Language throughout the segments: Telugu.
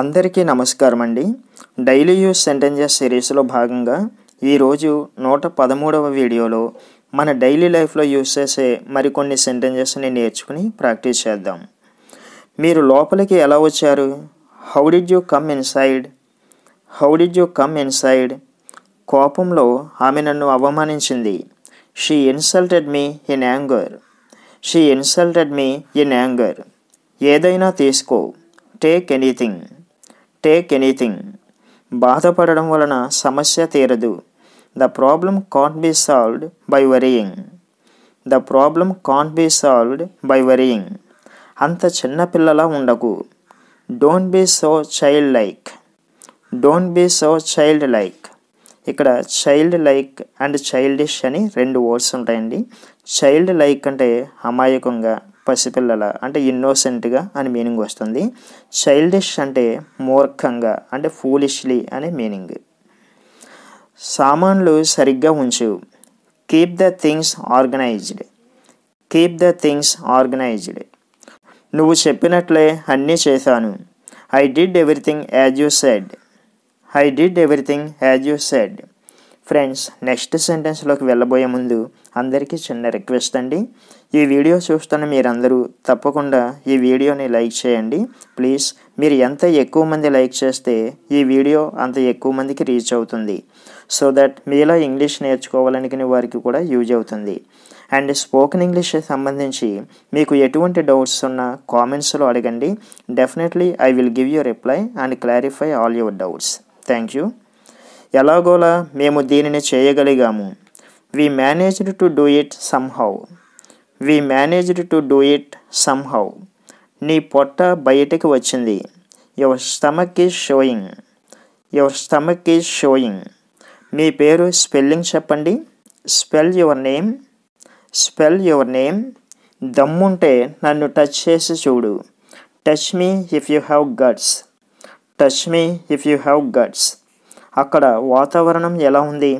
అందరికీ నమస్కారం అండి. డైలీ యూజ్ సెంటెన్సెస్ సిరీస్లో భాగంగా ఈరోజు 113వ వీడియోలో మన డైలీ లైఫ్లో యూజ్ చేసే మరికొన్ని సెంటెన్సెస్ని నేర్చుకుని ప్రాక్టీస్ చేద్దాం. మీరు లోపలికి ఎలా వచ్చారు? How did you come inside? How did you come inside? కోపంలో ఆమె నన్ను అవమానించింది. She insulted me in anger. She insulted me in anger. ఏదైనా తీసుకో. Take anything. Take anything. బాధపడడం వలన సమస్య తీరదు. The problem can't be solved by worrying. The problem can't be solved by worrying. అంత చిన్నపిల్లలా ఉండకు. Don't be so child like. Don't be so child like. ఇక్కడ చైల్డ్ లైక్ అండ్ చైల్డిష్ అని రెండు వర్డ్స్ ఉంటాయండి. చైల్డ్ లైక్ అంటే అమాయకంగా, పసిపిల్లల అంటే ఇన్నోసెంట్గా అని మీనింగ్ వస్తుంది. చైల్డిష్ అంటే మూర్ఖంగా అంటే ఫూలిష్లీ అనే మీనింగ్. సామాన్లు సరిగ్గా ఉంచు. Keep the things organised. Keep the things organised. నువ్వు చెప్పినట్లే అన్నీ చేశాను. I did everything as you said. I did everything as you said. Friends, next సెంటెన్స్లోకి వెళ్ళబోయే ముందు అందరికీ చిన్న రిక్వెస్ట్ అండి. ఈ వీడియో చూస్తున్న మీరందరూ తప్పకుండా ఈ వీడియోని లైక్ చేయండి ప్లీజ్. మీరు ఎంత ఎక్కువ మంది లైక్ చేస్తే ఈ వీడియో అంత ఎక్కువ మందికి రీచ్ అవుతుంది. సో దట్ మీలా ఇంగ్లీష్ నేర్చుకోవాలనుకునే వారికి కూడా యూజ్ అవుతుంది. అండ్ స్పోకెన్ ఇంగ్లీష్కి సంబంధించి మీకు ఎటువంటి డౌట్స్ ఉన్నా కామెంట్స్లో అడగండి. Definitely I will give you reply and clarify all your doubts. Thank you. ఎలాగోలా మేము దీనిని చేయగలిగాము. We managed to do it somehow. We managed to do it somehow. నీ పొట్ట బయటకు వచ్చింది. Your stomach is showing. Your stomach is showing. మీ పేరు స్పెల్లింగ్ చెప్పండి. Spell your name. Spell your name. దమ్ముంటే నన్ను టచ్ చేసి చూడు. Touch me if you have guts. Touch me if you have guts. అక్కడ వాతావరణం ఎలా ఉంది?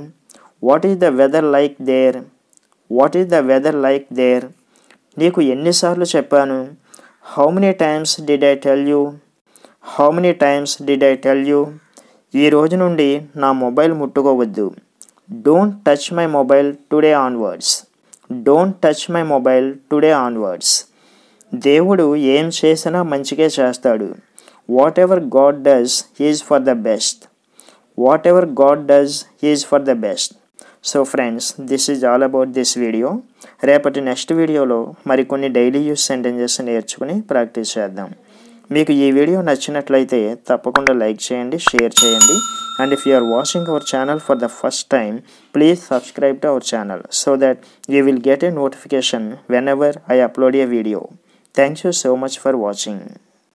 What is the weather like there? What is the weather like there? నీకు ఎన్నిసార్లు చెప్పాను? How many times did I tell you? How many times did I tell you? ఈ రోజు నుండి నా మొబైల్ ముట్టుకోవద్దు. Don't touch my mobile today onwards. Don't touch my mobile today onwards. దేవుడు ఏం చేసినా మంచిగా చేస్తాడు. Whatever God does is for the best. Whatever God does is for the best. So friends, this is all about this video. రేపటి నెక్స్ట్ వీడియోలో మరికొన్ని డైలీ యూజ్ సెంటెన్సెస్ నేర్చుకుని ప్రాక్టీస్ చేద్దాం. మీకు ఈ వీడియో నచ్చినట్లయితే తప్పకుండా లైక్ చేయండి, షేర్ చేయండి. And if you are watching our channel for the first time, please subscribe to our channel so that you will get a notification whenever I upload a video. Thank you so much for watching.